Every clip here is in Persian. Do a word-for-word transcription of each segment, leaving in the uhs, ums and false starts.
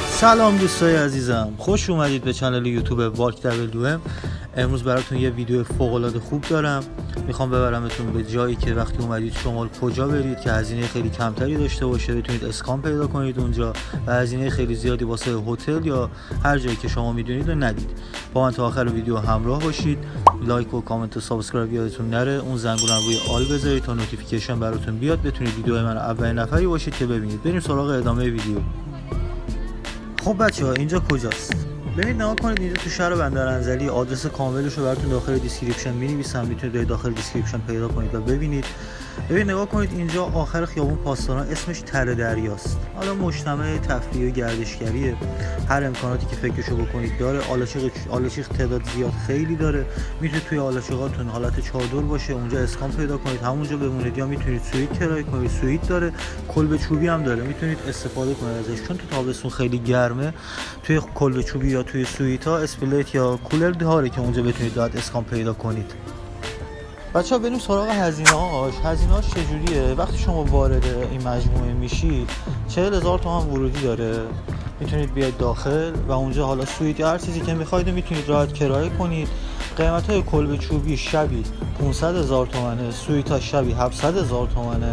سلام دوستای عزیزم، خوش اومدید به کانال یوتیوب واک دبلیو ام. امروز براتون یه ویدیو فوق‌العاده خوب دارم. میخوام ببرمتون به جایی که وقتی اومدید شمال کجا برید که هزینه خیلی کمتری داشته باشه، بتونید اسکان پیدا کنید اونجا و هزینه خیلی زیادی واسه هتل یا هر جایی که شما میدونید رو ندید. با من تا آخر ویدیو همراه باشید. لایک و کامنت و سابسکرایب یادتون نره. اون زنگولم روی آل بذارید تا نوتیفیکیشن براتون بیاد، بتونید ویدیو من اولین نفری باشید که ببینید. بریم سراغ ادامه ویدیو. خب بچه ها، اینجا کجاست؟ ببینید، نگاه کنید، اینجا تو شهر بندر انزلی. آدرس کاملش رو براتون داخل دیسکریپشن می‌نویسم، میتونید داخل دیسکریپشن پیدا کنید و ببینید. ببین نگاه کنید، اینجا آخر خیابون پاسداران، اسمش تره دریاست. حالا مجتمع تفریحی و گردشگریه، هر امکاناتی که فکرشو بکنید داره. آلاچیق آلاچیق تعداد زیاد خیلی داره. میتونید توی آلاچیقاتون حالت چادر باشه، اونجا اسکان پیدا کنید، همونجا بمونید، یا میتونید سویت کرایه کنید. سویت داره، کلبه چوبی هم داره، میتونید استفاده کنید ازش. چون تو تابستون خیلی گرمه، توی کلبه چوبی یا توی سویت‌ها اسپلیت یا کولر داره که اونجا بتونید داد اسکان پیدا کنید. بچه‌ها بریم سراغ هزینه‌هاش. هزینه‌هاش چجوریه؟ وقتی شما وارد این مجموعه میشی چهل هزار تومان ورودی داره. میتونید بیاید داخل و اونجا حالا سویت هر چیزی که می‌خواید میتونید راحت کرایه کنید. قیمت‌های کلبه چوبی شبی پانصد هزار تومانه، سویت‌ها شبی هفتصد هزار تومانه.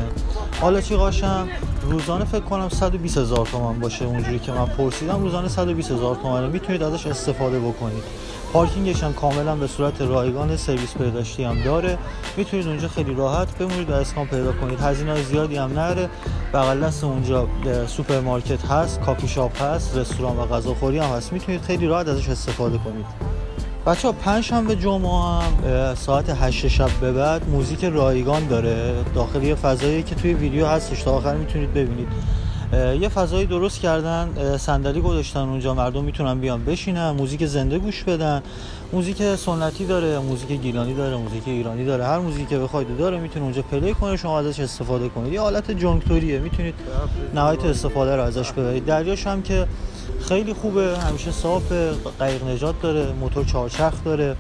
حالا چی قاشم روزانه فکر کنم صد و بیست هزار تومان باشه، اونجوری که من پرسیدم روزانه صد و بیست هزار تومانه. میتونید ازش استفاده بکنید. پارکینگش هم کاملا به صورت رایگان، سرویس بهداشتی هم داره. میتونید اونجا خیلی راحت بمونید و اسکان پیدا کنید. هزینه‌های زیادی هم نره. بغل دست اونجا سوپرمارکت هست، کافی شاپ هست، رستوران و غذاخوری هم هست. میتونید خیلی راحت ازش استفاده کنید. بچه ها پنجشنبه جمعه هم ساعت هشت شب به بعد موزیک رایگان داره. داخل یه فضایی که توی ویدیو هستش، تا آخر میتونید ببینید. یه فضایی درست کردن، صندلی گذاشتن اونجا، مردم میتونن بیان بشینن، موزیک زنده گوش بدن. موزیک سنتی داره، موزیک گیلانی داره، موزیک ایرانی داره، هر موزیکی که بخواید داره. میتونید اونجا پلی کنید، شما ازش استفاده کنید. یه حالت جنگتوریه، میتونید نهایت استفاده رو ازش ببرید. دریاش هم که خیلی خوبه، همیشه صاف، قایق نجات داره، موتور چهارچرخ داره،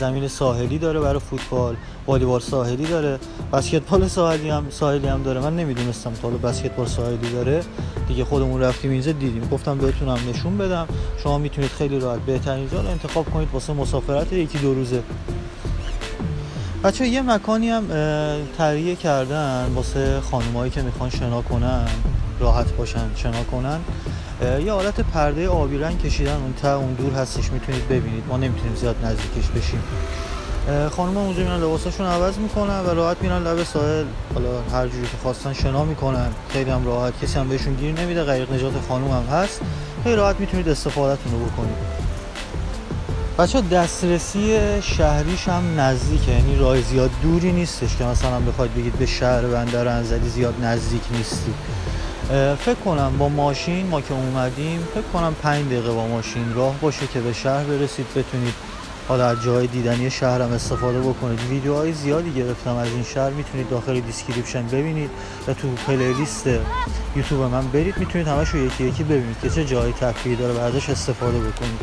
زمین ساحلی داره برای فوتبال، والیبال ساحلی داره، بسکتبال ساحلی هم ساحلی هم داره. من نمیدونستم تا حالا بسکتبال ساحلی داره، دیگه خودمون رفتیم اینجا دیدیم، گفتم بهتون هم نشون بدم. شما میتونید خیلی راحت بهترین جا رو انتخاب کنید واسه مسافرت یکی دو روزه. بچه‌ها یه مکانی هم تهیه کردن واسه خانمایی که میخوان شنا کنن، راحت باشن شنا کنن. یه حالت پرده آبی رنگ کشیدن، اون تا اون دور هستش، میتونید ببینید. ما نمیتونیم زیاد نزدیکش بشیم. خانم‌ها اونجا میرن لباساشون عوض میکنن و راحت میرن لب ساحل، حالا هر جوری که خواستن شنا میکنن. خیلی هم راحت، کسی هم بهشون گیر نمیده. غریق نجات خانم هم هست، خیلی راحت میتونید استفادهتون رو بکنید. بچه ها دسترسی شهریش هم نزدیکه، یعنی راه زیاد دوری نیستش که مثلا بخواید بگید به شهر بندر انزلی زیاد نزدیک نیستی. فکر کنم با ماشین ما که اومدیم فکر کنم پنج دقیقه با ماشین راه باشه که به شهر برسید. بتونید حالا از جای دیدنی شهر هم استفاده بکنید. ویدیوهای زیادی گرفتم از این شهر، میتونید داخل دیسکریپشن ببینید و تو پلی لیست یوتیوب من برید، میتونید همشو یکی یکی ببینید که چه جای تفریحی داره و ازش استفاده بکنید.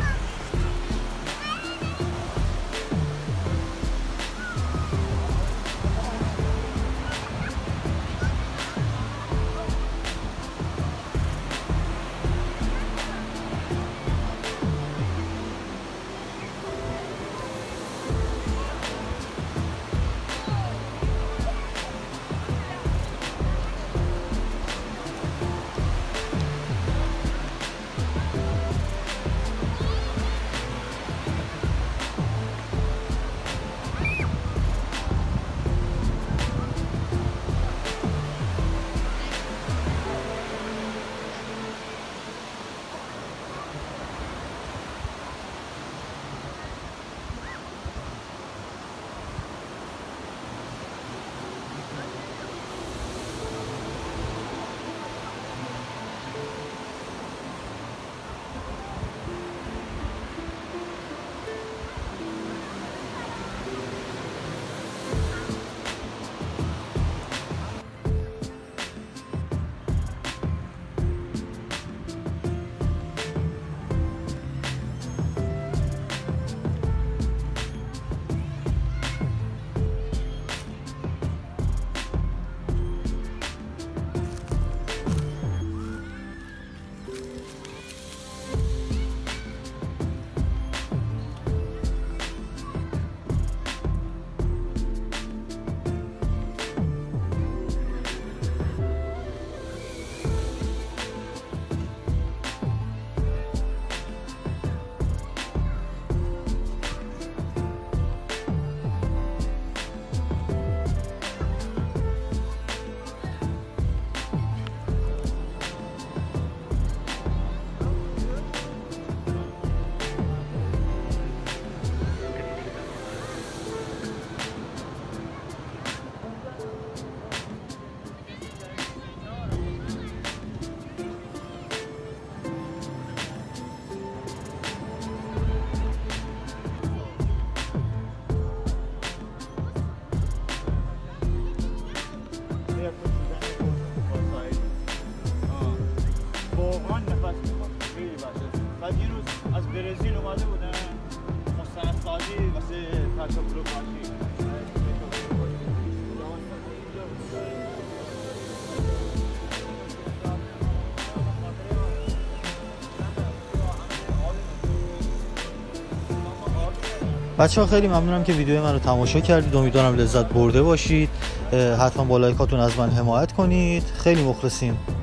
برزیل اومده بودن مستندسازی واسه تشکل کاشی. بچه‌ها خیلی ممنونم که ویدیو من رو تماشا کردید، امیدوارم لذت برده باشید. حتما با لایکاتون از من حمایت کنید. خیلی مخلصیم.